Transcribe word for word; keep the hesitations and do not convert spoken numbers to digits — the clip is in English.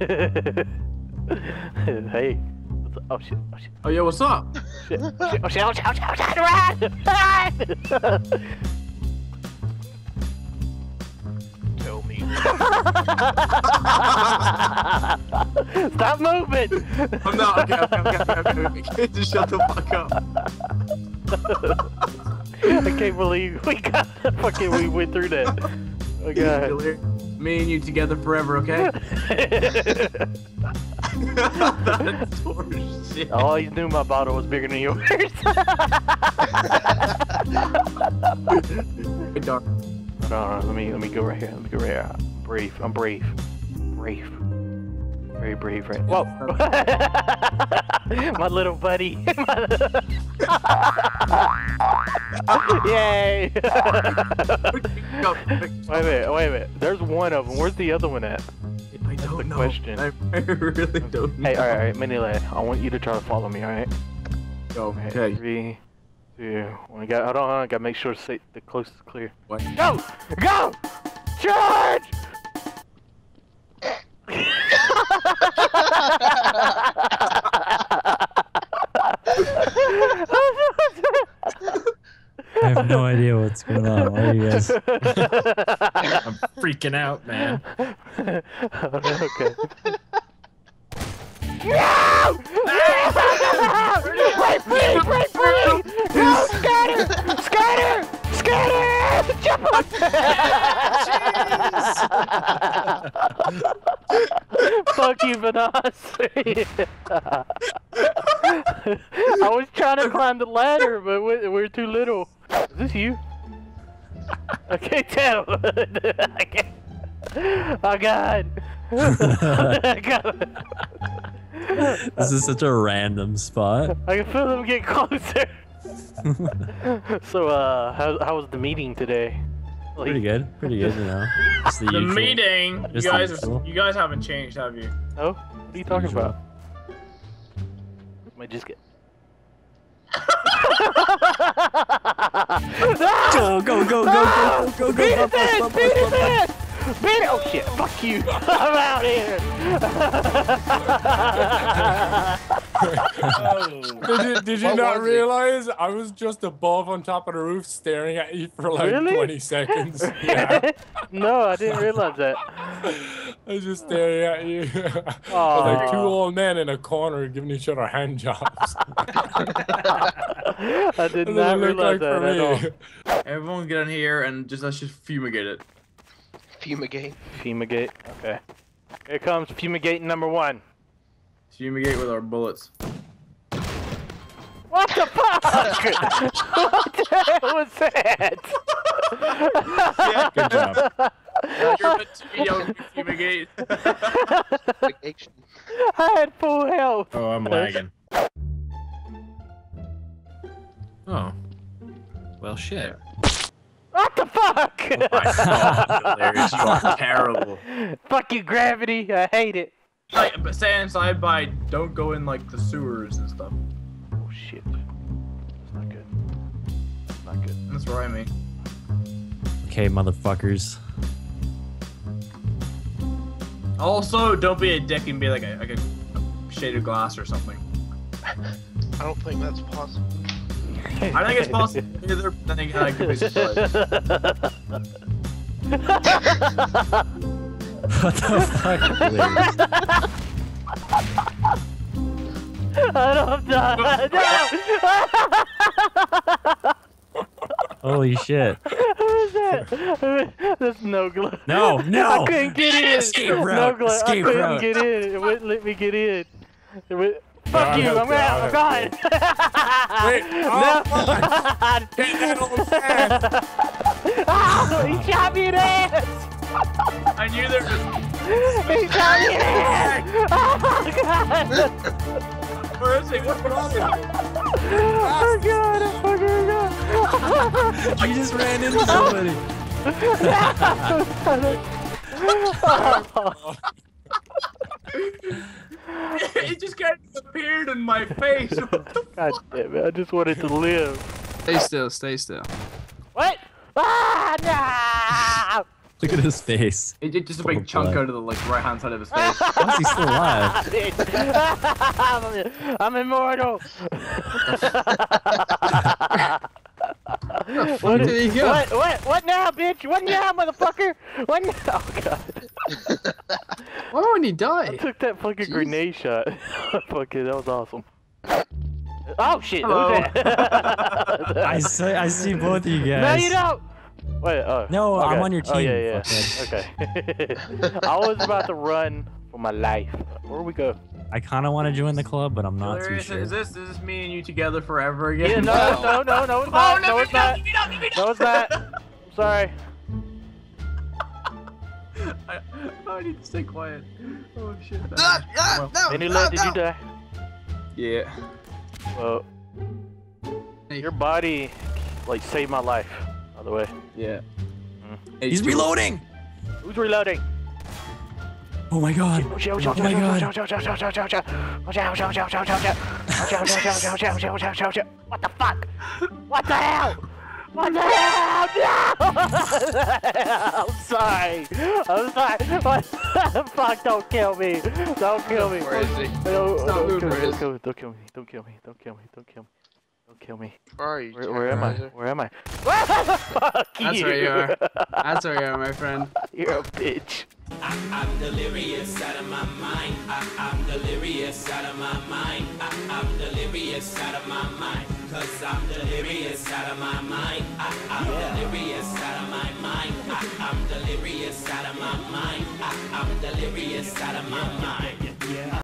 Hey. What's up? Oh shit, oh shit. Oh yeah, what's up? Shit. Shit. Oh shit, oh shit, oh shit, oh shit, run! Run! Tell me. Stop moving! I'm not, okay, okay, okay, okay, okay. Just shut the fuck up. I can't believe we got fucking we went through that. Oh god. Me and you together forever, okay? That's horseshit. I always knew my bottle was bigger than yours. Dark. Hold on, let me let me go right here. Let me go right here. I'm brief. I'm brief. Brief. Very brief, right? Whoa! My little buddy. Yay! Wait a minute, wait a minute. There's one of them. Where's the other one at? I That's don't the know. Question. I really don't know. Hey, alright, alright, Mini Lad. I want you to try to follow me, alright? Go, okay. Right, three, two, one. Got, hold on, hold on. Gotta make sure the coast is clear. What? Go! Go! Charge! I have no idea what's going on. Why are you guys? I'm freaking out, man. Okay. No! Wait, please, wait, please! Go, scatter! Scatter! Scatter! Jump on! Fuck you, Benassi! I was trying to climb the ladder, but we're, we're too little. Is this you? I can't tell. I can't. Oh god. Oh god. This is such a random spot. I can feel them get closer. So, uh, how, how was the meeting today? Like, pretty good. Pretty good, you know. Just the the usual, meeting? Just you guys, the you guys haven't changed, have you? No? What are you talking usual. about? Might just get... Go, go, go, go, go, go, go, go, beat his head, beat his head, beat it! Oh shit, fuck you, I'm out here! Oh. Did you, did you not realize it? I was just above on top of the roof staring at you for like really? twenty seconds. Yeah. No, I didn't realize that. I was just staring at you. It was like two old men in a corner giving each other hand jobs. I did not realize like that at all. Everyone get in here and just let's just fumigate it. Fumigate? Fumigate, okay. Here comes fumigate number one. Fumigate with our bullets. What the fuck? What the hell was that? Yeah, good job. You're meant to be able to fumigate. I had full health. Oh, I'm lagging. Oh. Well, shit. What the fuck? Oh my god, hilarious. You are terrible. Fuck you, gravity. I hate it. Like, but stay inside by don't go in like the sewers and stuff. Oh shit. That's not good. That's not good. That's what I mean. Okay, motherfuckers. Also, don't be a dick and be like a, like a shade of glass or something. I don't think that's possible. I think it's possible either, but I think I could be surprised. What the fuck, please? I don't die. Holy shit. There's no glove. No, no! I couldn't get in! Escape route! No escape I couldn't route. get in. It wouldn't let me get in. It would... Fuck no, you! I'm out! I'm gone! Wait! Oh, no! Take that old man! Oh! He shot me in the ass! I knew there was... He shot me in the ass! Oh, God! Where is he? What's wrong with him? Oh, God! I fucking got him! You just ran into somebody! Oh, it just kind of appeared in my face. God damn it! I just wanted to live. Stay still. Stay still. What? Ah, no! Look at his face. It, it just a big oh, chunk blood. out of the like right hand side of his face. Why is he still alive? I'm immortal. What, did he go? What, what, what now, bitch? What now, motherfucker? What now? Oh, God. Why wouldn't he die? I took that fucking Jeez. grenade shot. Fucking, that was awesome. Oh, shit. I, see, I see both of you guys. No, you don't. Wait, oh. No, okay. I'm on your team. Oh, yeah, yeah. Okay. I was about to run for my life. Where we go? I kind of want to join the club, but I'm not Hilarious. too sure. Is this, is this me and you together forever again? Yeah, no, no, no, no, it's not. Oh, no, no, it's not. No, it's not. I'm sorry. I, I need to stay quiet. Oh, shit. No, no, no, Any no, love, no. Did you die? Yeah. Well, hey. Your body, like, saved my life, by the way. Yeah. Mm. Hey, He's reloading! Who's reloading? Oh my god! Oh my god! What the fuck? What the hell? What the hell? No! I'm sorry. I'm sorry. What the fuck? Don't kill me. Don't kill me. Where is he? Don't kill me. Don't kill me. Don't kill me. Don't kill me. Don't kill me. Don't kill me. Where are you? Where, where am I? Where am I? Fuck you! That's where you are. That's where you are, my friend. You're a bitch. I, I'm delirious out of my mind. I, I'm delirious out of my mind. I, I'm delirious out of my mind. 'Cause I'm delirious out of my mind. I, I'm yeah. delirious out of my mind. I, I'm delirious out of my mind. I, I'm delirious out of my mind.